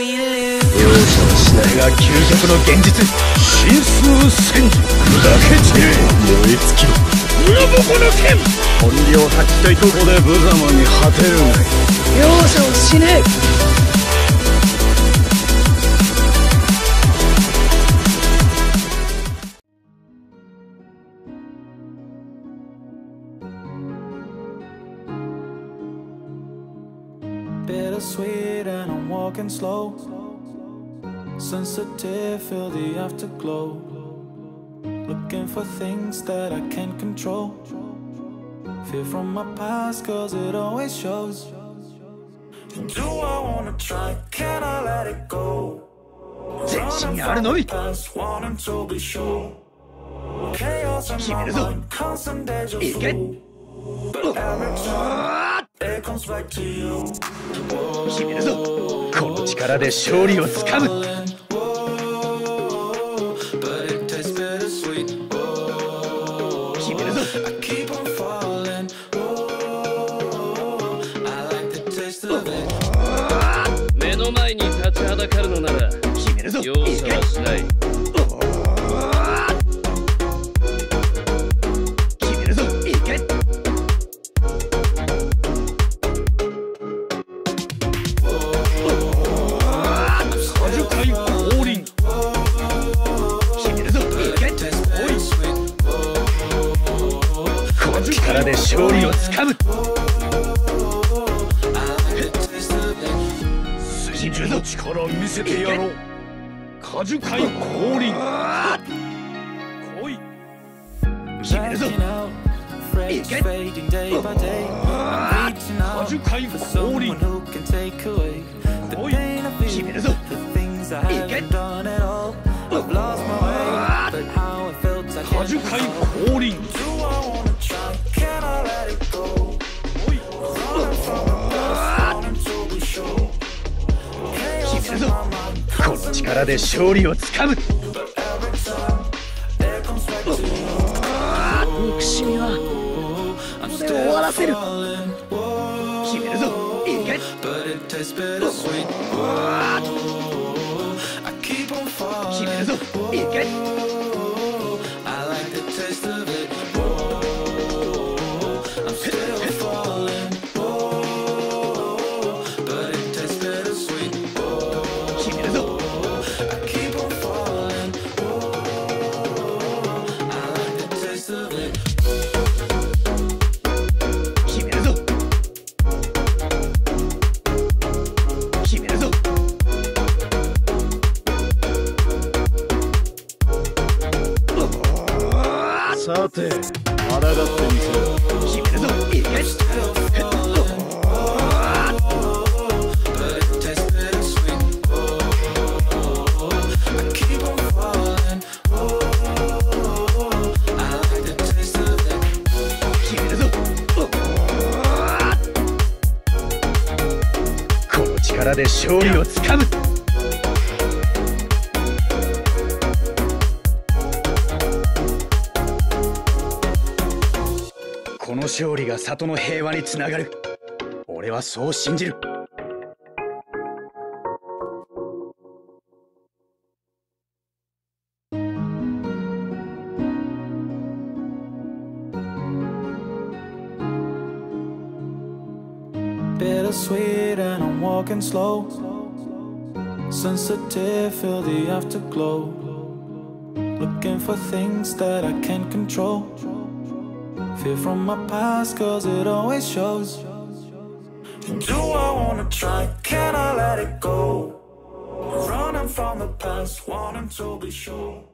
が究極の現実、真数戦時砕け散れ、燃え尽きろ裏ボコの剣、本領発揮といここで無様に果てるなり、容赦をしねえ。Bittersweet and I'm walking slow. Sensitive, feel the afterglow. Looking for things that I can't control. Fear from my past, cause it always shows. Do I wanna try? Can I let it go? Running past, wanting to be sure. Chaos in my mind, constant deja vu. But every time.君だぞ、この力で勝利をつかむ。君だぞ、目の前に立ちはだかるのなら君だぞ、容赦はしない。力で勝利をつかむ。筋肉の力を見せてやろう。果樹界降臨。来い。決めるぞ。行け。果樹界降臨。来い。決めるぞ。行け。果樹界降臨。この力で勝利をつかむ。憎しみは俺を終わらせる。決めるぞ、いけ。決めるぞ、いけ。さて、あらがってみせろ。決めるぞ、いけ。この力で勝利をつかむ。この勝利が里の平和につながる。俺はそう信じる。Bittersweet and I'm walking slow. Sensitive, feel the afterglow. Looking for things that I can't control.Fear from my past, cause it always shows. Do I wanna try? Can I let it go? Running from the past, wanting to be sure.